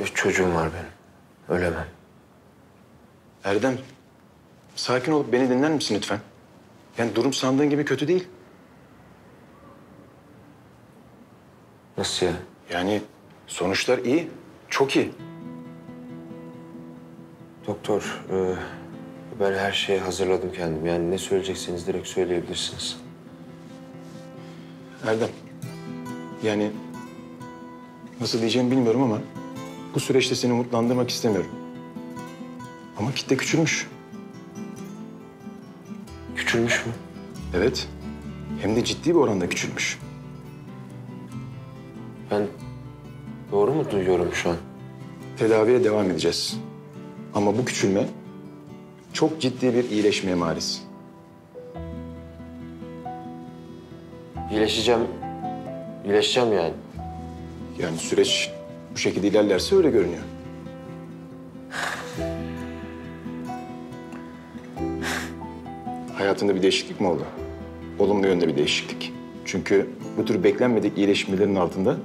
Üç çocuğum var benim. Ölemem. Erdem, sakin olup beni dinler misin lütfen? Yani durum sandığın gibi kötü değil. Nasıl ya? Yani sonuçlar iyi, çok iyi. Doktor, ben her şeye hazırladım kendim. Yani ne söyleyecekseniz direkt söyleyebilirsiniz. Erdem, yani nasıl diyeceğimi bilmiyorum ama bu süreçte seni umutlandırmak istemiyorum. Ama kitle küçülmüş. Küçülmüş mü? Evet. Hem de ciddi bir oranda küçülmüş. Ben doğru mu duyuyorum şu an? Tedaviye devam edeceğiz. Ama bu küçülme çok ciddi bir iyileşmeye maruz. İyileşeceğim. İyileşeceğim yani. Yani süreç bu şekilde ilerlerse öyle görünüyor. Hayatında bir değişiklik mi oldu? Olumlu yönde bir değişiklik. Çünkü bu tür beklenmedik iyileşmelerin altında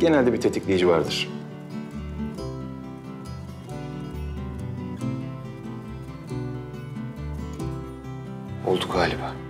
genelde bir tetikleyici vardır. Oldu galiba.